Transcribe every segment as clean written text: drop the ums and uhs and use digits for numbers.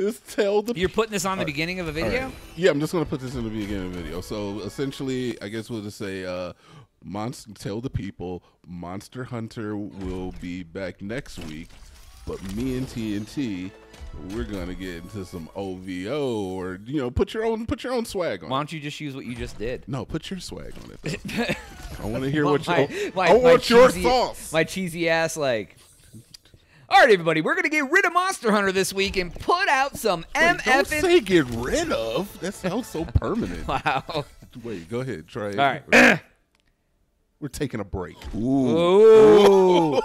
Just tell the— You're putting this on the beginning of a video? Right. Yeah, I'm just going to put this in the beginning of the video. So essentially, I guess we'll just say, tell the people, Monster Hunter will be back next week, but me and TNT, we're going to get into some OVO, or, you know, put your own swag on it. Why don't you just use what you just did? No, put your swag on it. I want to hear what you— I want your thoughts. My cheesy ass, like... All right, everybody, we're going to get rid of Monster Hunter this week and put out some MF. Don't say get rid of. That sounds so permanent. Wow. Wait, go ahead. Try it. All right. We're taking a break. Ooh.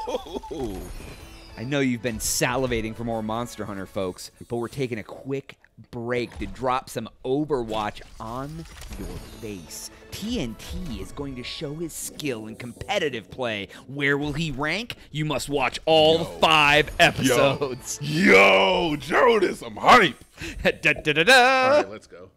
Ooh. I know you've been salivating for more Monster Hunter, folks, but we're taking a quick break to drop some Overwatch on your face. TNT is going to show his skill in competitive play. Where will he rank? You must watch all 5 episodes. Yo, Jonas, I'm hype. All right, let's go.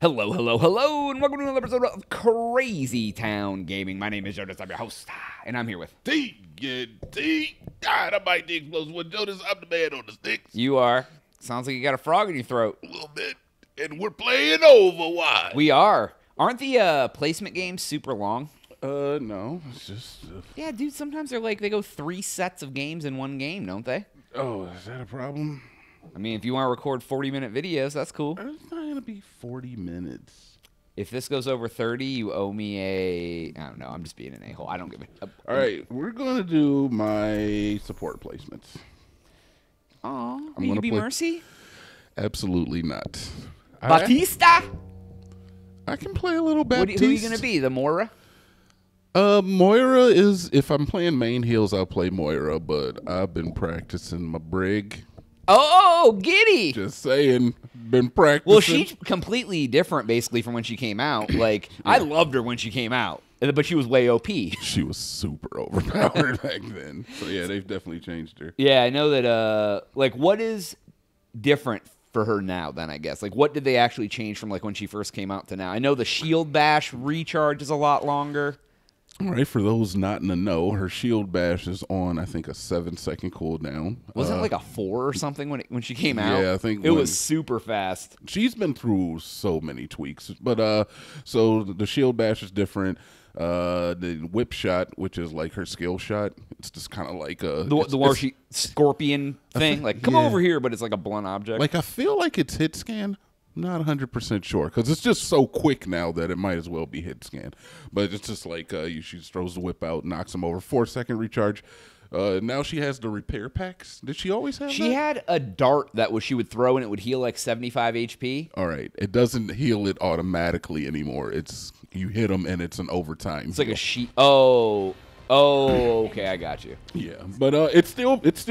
Hello, hello, hello, and welcome to another episode of Crazy Town Gaming. My name is Jonas, I'm your host, and I'm here with... TNT Dinomight, the explosive one. Jonas, I'm the man on the sticks. You are. Sounds like you got a frog in your throat. A little bit, and we're playing Overwatch. We are. Aren't the placement games super long? No, it's just... Yeah, dude, sometimes they're like, they go 3 sets of games in one game, don't they? Oh, is that a problem? I mean, if you want to record 40-minute videos, that's cool. It's not going to be 40 minutes. If this goes over 30, you owe me a... I don't know. I'm just being an a-hole. I don't give a... All right. We're going to do my support placements. Aw. Are you going to be Mercy? Absolutely not. Batista? I can play a little Baptiste. Who are you going to be? The Moira? Moira is... If I'm playing main heals, I'll play Moira, but I've been practicing my Brig. Oh, giddy! Just saying, been practicing. Well, she's completely different, basically, from when she came out. Like, yeah. I loved her when she came out, but she was way OP. She was super overpowered back then. So yeah, they've definitely changed her. Yeah, I know that. Like, what is different for her now? Then I guess, like, what did they actually change from like when she first came out to now? I know the shield bash recharge is a lot longer. All right, for those not in the know, her shield bash is on, I think, a 7-second cooldown. Wasn't it like a 4 or something when she came out? Yeah, I think it was super fast. She's been through so many tweaks, but so the shield bash is different. The whip shot, which is like her skill shot, it's just kind of like a the where she scorpion thing, like come over here, but it's like a blunt object. Like I feel like it's hit scan. Not 100% sure, because it's just so quick now that it might as well be hit scan. But it's just like she throws the whip out, knocks him over, 4-second recharge. Now she has the repair packs. Did she always have that? She had a dart that she would throw, and it would heal like 75 HP. All right. It doesn't heal it automatically anymore. It's you hit them, and it's an overtime. It's like a sheet. Oh, okay. I got you. Yeah, but it's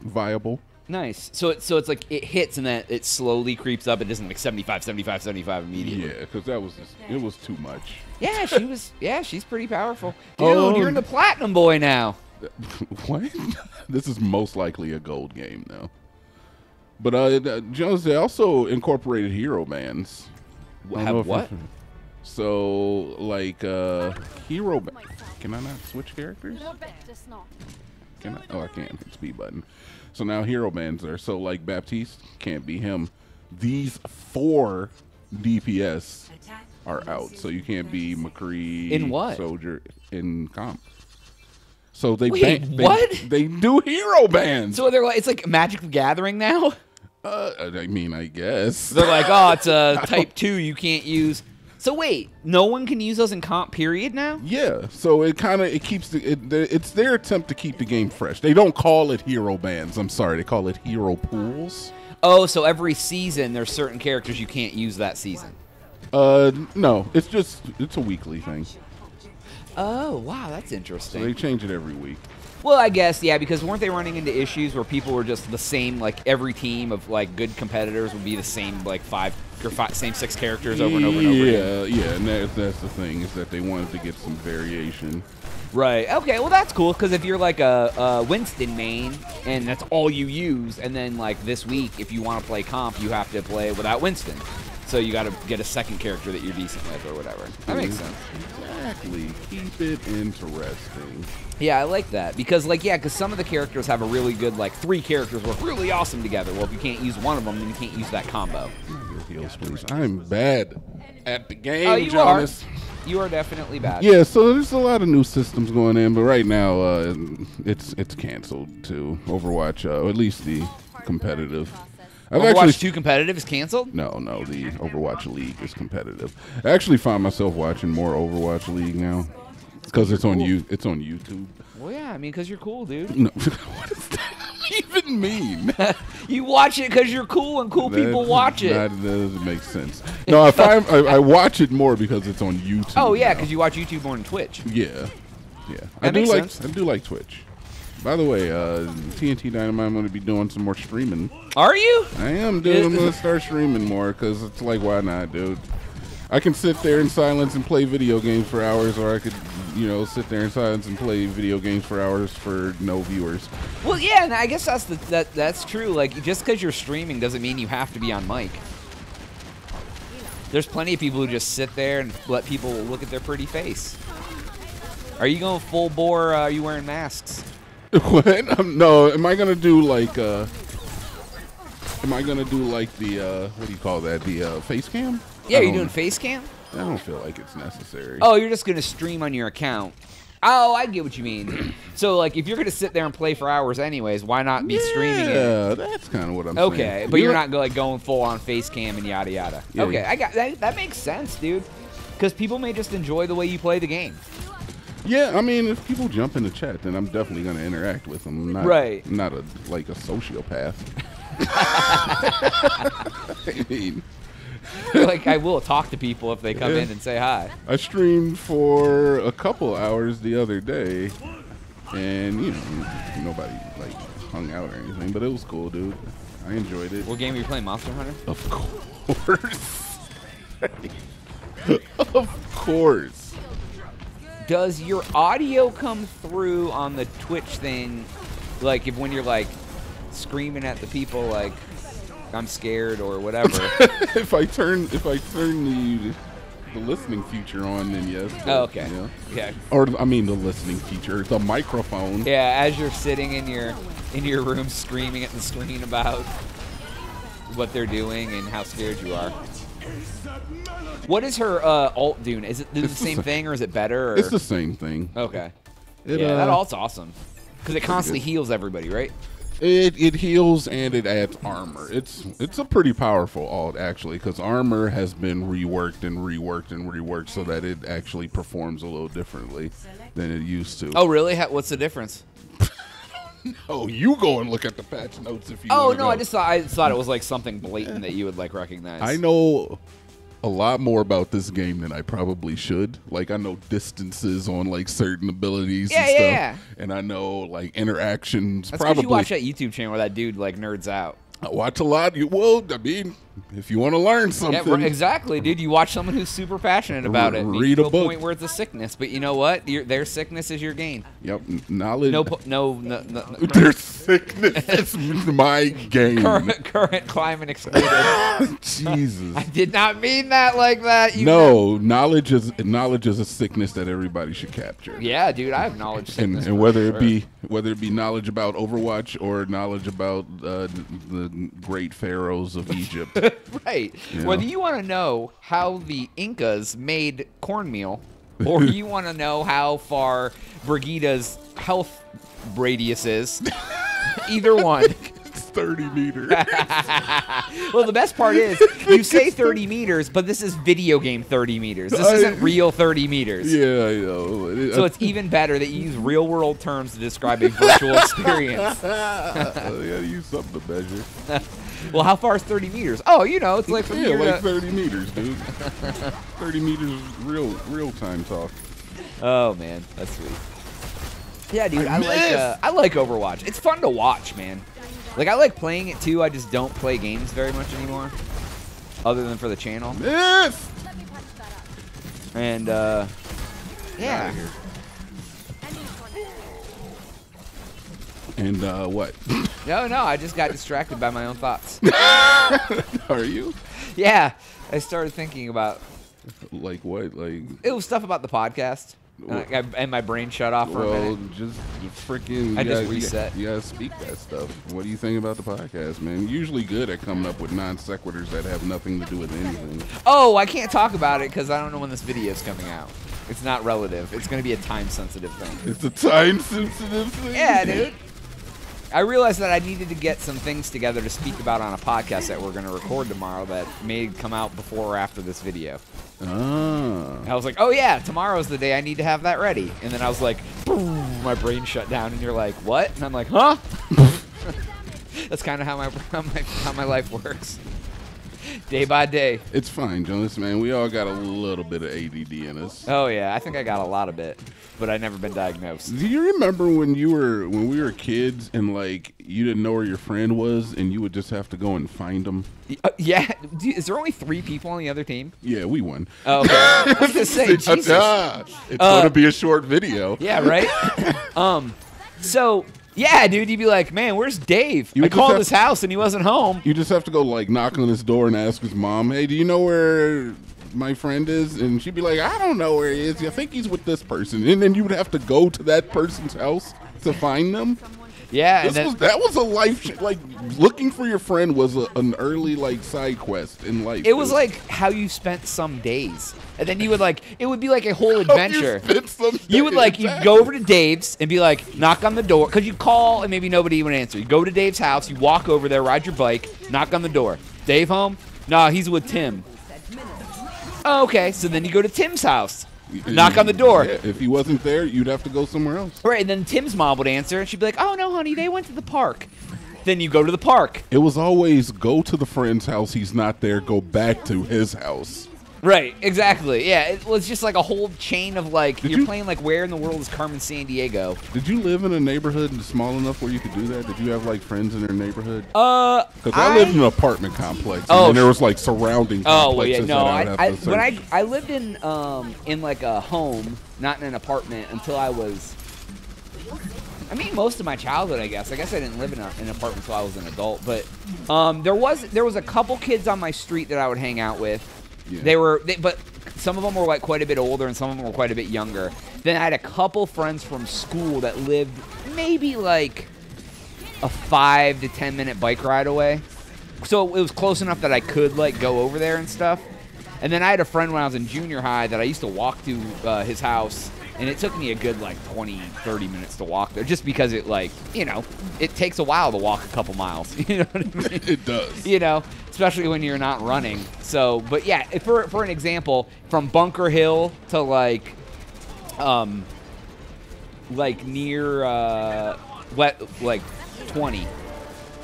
viable. Nice. So it's like it hits and then it slowly creeps up. It doesn't like 75, 75, 75 immediately. Yeah, because that was just, it was too much. Yeah, she was. Yeah, she's pretty powerful. Dude, you're in the platinum boy now. What? This is most likely a gold game now. But Jones, they also incorporated hero bands. What? So like hero. Can I not switch characters? No, just not. Can I? Oh, I can't. It's B button. So now hero bands are so like Baptiste can't be him. These 4 DPS are out, so you can't be McCree in what soldier in comp. So they Wait, what? They do hero bands. So they're like it's like Magic the Gathering now. I mean, I guess they're like, oh, it's type 2. You can't use. So wait, no one can use those in comp period now? Yeah, so it kind of it's their attempt to keep the game fresh. They don't call it hero bands. I'm sorry, they call it hero pools. Oh, so every season there's certain characters you can't use that season. No, it's a weekly thing. Oh, wow, that's interesting. So they change it every week. Well, I guess, yeah, because weren't they running into issues where people were just the same, like every team of like good competitors would be the same, like same six characters over and over and over again? Yeah, and that's the thing is that they wanted to get some variation. Right. Okay. Well, that's cool because if you're like a Winston main and that's all you use, and then like this week, if you want to play comp, you have to play without Winston. So you gotta get a second character that you're decent with or whatever. That makes sense. Exactly. Keep it interesting. Yeah, I like that. Because, like, yeah, because some of the characters have a really good, like, three characters work really awesome together. Well, if you can't use one of them, then you can't use that combo. Your heels, please. I'm bad at the game, Jonas. You are definitely bad. Yeah, so there's a lot of new systems going in, but right now it's canceled too. Overwatch, or at least the competitive. Overwatch 2 competitive is canceled? No, no, the Overwatch League is competitive. I actually find myself watching more Overwatch League now because it's on it's on YouTube. Well, yeah, I mean, because you're cool, dude. No, what does that even mean? You watch it because you're cool, and cool people watch it. That doesn't make sense. No, if I watch it more because it's on YouTube. Oh yeah, because you watch YouTube more than Twitch. Yeah, yeah. I do like Twitch. By the way, TNT Dinomight, I'm going to be doing some more streaming. Are you? I am, dude. I'm going to start streaming more because it's like, why not, dude? I can sit there in silence and play video games for hours, or I could, you know, sit there in silence and play video games for hours for no viewers. Well, yeah, and I guess that's true. Like, just because you're streaming doesn't mean you have to be on mic. There's plenty of people who just sit there and let people look at their pretty face. Are you going full bore? Are you wearing masks? What? No, am I gonna do like? Am I gonna do like the? What do you call that? The face cam? Yeah, you're doing face cam. I don't feel like it's necessary. Oh, you're just gonna stream on your account. Oh, I get what you mean. So, like, if you're gonna sit there and play for hours anyways, why not be streaming it? Yeah, that's kind of what I'm saying. Okay, but you're not like going full on face cam and yada yada. Yeah, okay, I got that. That makes sense, dude. Because people may just enjoy the way you play the game. Yeah, I mean, if people jump in the chat, then I'm definitely going to interact with them. I'm not like, a sociopath. I mean. Like, I will talk to people if they come in and say hi. I streamed for a couple hours the other day, and, you know, nobody, like, hung out or anything, but it was cool, dude. I enjoyed it. What game were you playing, Monster Hunter? Of course. Of course. Does your audio come through on the Twitch thing, like if when you're like screaming at the people, like I'm scared or whatever? if I turn the listening feature on, then yes. But, oh, okay. Yeah. Or I mean the listening feature, the microphone. Yeah, as you're sitting in your room screaming at the screen about what they're doing and how scared you are. What is her alt doing? Is it the same thing or is it better? Or? It's the same thing. Okay. Yeah, that alt's awesome. Because it constantly heals everybody, right? It heals and it adds armor. It's a pretty powerful alt, actually, because armor has been reworked and reworked and reworked so that it actually performs a little differently than it used to. Oh, really? What's the difference? No, you go and look at the patch notes if you want to go. I just thought it was like something blatant that you would like recognize. I know a lot more about this game than I probably should. Like, I know distances on like certain abilities and stuff. And I know like interactions. That's probably. You watch that YouTube channel where that dude like nerds out. I watch a lot. I mean, if you want to learn something. Yeah, exactly, dude. You watch someone who's super passionate about it. Read a book. To a point where it's a sickness, but you know what? Their sickness is your gain. Yep, knowledge. No. Their sickness is my gain. Current climate excluded. Jesus. I did not mean that like that. No, knowledge is a sickness that everybody should capture. Yeah, dude, I have knowledge sickness. And whether it be knowledge about Overwatch or knowledge about the great pharaohs of Egypt. Right. Yeah. Whether you want to know how the Incas made cornmeal, or you want to know how far Brigitte's health radius is, either one. It's 30 meters. Well, the best part is you say 30 meters, but this is video game 30 meters. This isn't real 30 meters. Yeah, I know. So it's even better that you use real world terms to describe a virtual experience. You gotta use something to measure. Well, how far is 30 meters? Oh, you know, it's like from here like 30 meters, dude. 30 meters is real time talk. Oh, man. That's sweet. Yeah, dude, I like Overwatch. It's fun to watch, man. Like, I like playing it, too. I just don't play games very much anymore, other than for the channel. Yes! And, yeah. And, what? No, no, I just got distracted by my own thoughts. Are you? Yeah, I started thinking about... Like what? Like it was stuff about the podcast. And my brain shut off for a minute. Just freaking... I just reset. You gotta speak that stuff. What do you think about the podcast, man? Usually good at coming up with non sequiturs that have nothing to do with anything. Oh, I can't talk about it because I don't know when this video is coming out. It's not relative. It's going to be a time-sensitive thing. It's a time-sensitive thing? Yeah, dude. I realized that I needed to get some things together to speak about on a podcast that we're going to record tomorrow that may come out before or after this video. Oh. And I was like, oh, yeah, tomorrow's the day I need to have that ready. And then I was like, boom, my brain shut down. And you're like, what? And I'm like, huh? That's kind of how my life works. Day by day. It's fine, Jonas, man. We all got a little bit of ADD in us. Oh, yeah. I think I got a lot of it, but I've never been diagnosed. Do you remember when we were kids and, like, you didn't know where your friend was and you would just have to go and find them? Yeah. Is there only 3 people on the other team? Yeah, we won. Oh, okay. I was gonna say, Jesus. It's going to be a short video. Yeah, right? So... Yeah, dude, you'd be like, man, where's Dave? I called his house and he wasn't home. You just have to go, like, knock on his door and ask his mom, hey, do you know where my friend is? And she'd be like, I don't know where he is. I think he's with this person. And then you would have to go to that person's house to find them. Yeah. That was a life, like, looking for your friend was an early, like, side quest in life. It was like how you spent some days. And then you would, like, it would be like a whole adventure. You would, like, you'd go over to Dave's and be like, knock on the door. Because you call and maybe nobody would answer. You go to Dave's house, you walk over there, ride your bike, knock on the door. Dave home? Nah, he's with Tim. Oh, okay, so then you go to Tim's house. Knock on the door. Yeah, if he wasn't there, you'd have to go somewhere else. Right, and then Tim's mom would answer, and she'd be like, oh, no, honey, they went to the park. Then you go to the park. It was always go to the friend's house. He's not there. Go back to his house. Right, exactly. Yeah, it was just like a whole chain of, like, you're playing, like, where in the world is Carmen San Diego? Did you live in a neighborhood small enough where you could do that? Did you have, like, friends in their neighborhood? Because I lived in an apartment complex. Oh, and there was, like, surrounding complexes. Oh, well, yeah, no. When I lived in like a home, not in an apartment, until I was. I mean, most of my childhood, I guess. I guess I didn't live in an apartment until I was an adult. But there was a couple kids on my street that I would hang out with. Yeah. But some of them were like quite a bit older and some of them were quite a bit younger. Then I had a couple friends from school that lived maybe like a 5 to 10 minute bike ride away. So it was close enough that I could like go over there and stuff. And then I had a friend when I was in junior high that I used to walk to his house. And it took me a good like 20, 30 minutes to walk there just because it like, you know, it takes a while to walk a couple miles. You know what I mean? It does. You know? Especially when you're not running. So, but yeah, for an example, from Bunker Hill to like near like 20,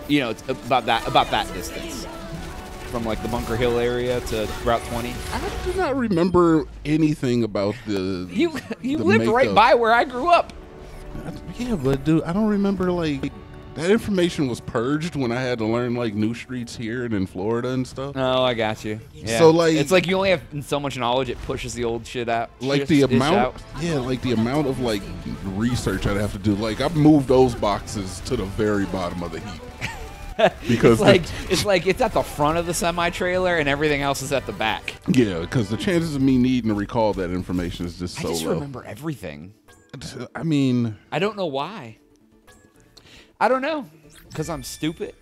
you know, it's about that distance from like the Bunker Hill area to Route 20. I do not remember anything about the you lived makeup. Right by where I grew up. Yeah, but dude, I don't remember like. That information was purged when I had to learn, like, new streets here and in Florida and stuff. Oh, I got you. Yeah. So, like... It's like you only have so much knowledge, it pushes the old shit out. Like, yeah, like, the amount of, like, research I'd have to do. Like, I've moved those boxes to the very bottom of the heap. Because it's at the front of the semi-trailer and everything else is at the back. Yeah, because the chances of me needing to recall that information is just so low. I just remember everything. I mean... I don't know why. I don't know, because I'm stupid.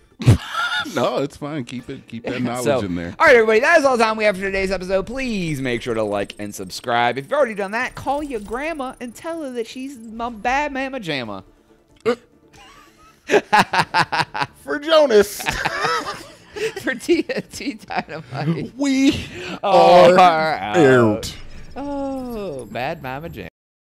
No, it's fine. Keep that knowledge in there. All right, everybody, that is all the time we have for today's episode. Please make sure to like and subscribe. If you've already done that, call your grandma and tell her that she's my bad mama jamma. For Jonas. For TNT Dinomight. We are out. Oh, bad mama jamma.